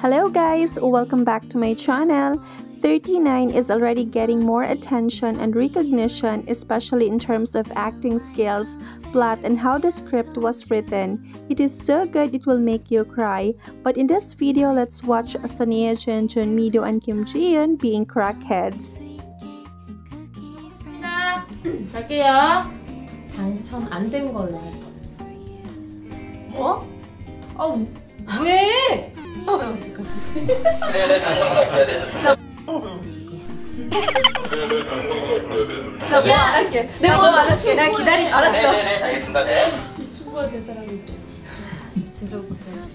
Hello guys, welcome back to my channel. 39 is already getting more attention and recognition, especially in terms of acting skills, plot, and how the script was written. It is so good it will make you cry. But in this video, let's watch Son Ye-jin, Jeon Mi Do, and Kim Ji-hyun being crackheads. 갈게요. 반찬 안 된 걸로. 뭐? 어? 왜? 나 미안할게. 내가 너 맞을게. 나 기다리. 알았어. 알겠습니다. 이 수고한 내 사람이. 진짜 못해요.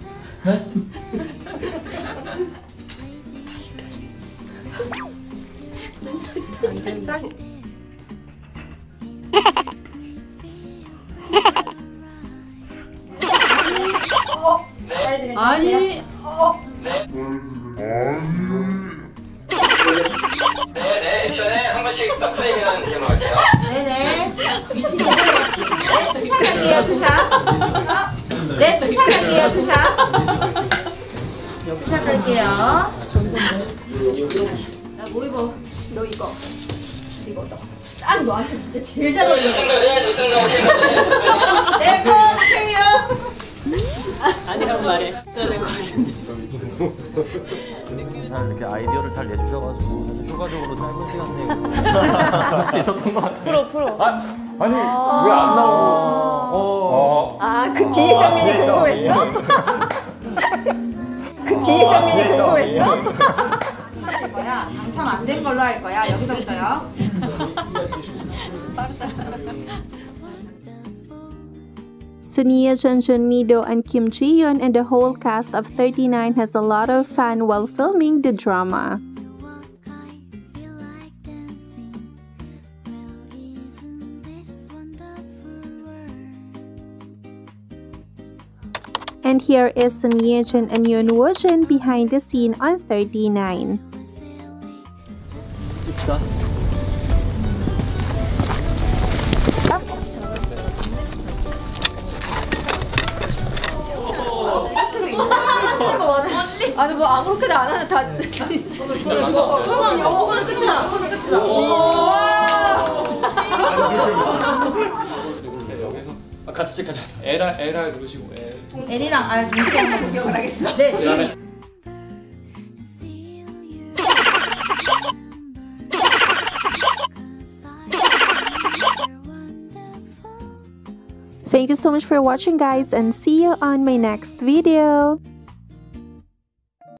아니. 네네, 한 번씩 탑플레이하는 게 나올게요. 네네. 네, 추천할게요, 그샷. 네, 추천할게요, 그샷. 시작할게요. 나 뭐 입어? 너 이거. 이거 너. 딱 너한테 진짜 제일 잘 어울려. 네, 오케이요. 아니라고 말해. 저는 잘 이렇게 아이디어를 잘 내주셔가지고 사실 효과적으로 짧은 시간 내에 할 수 있었던 것 같아요. 프로. 아니 왜 안 나오고? 그 뒤에 장면이 궁금했어? 그 뒤에 장면이 궁금했어? 할 거야. 당첨 안 된 걸로 할 거야. 여기서부터요. 빠르다. Son Ye-jin, Jeon Mi Do, and Kim Ji-hyun and the whole cast of 39 has a lot of fun while filming the drama. And here is Son Ye-jin and Yoon Woo-jin behind the scene on 39. 아니 뭐 아무렇게나 안 하는 다 그거는 끝이다. 아 같이 찍자. L랑 누르시고 L이랑 R 누르시면 잘 기억을 하겠어. 네. Thank you so much for watching guys and see you on my next video.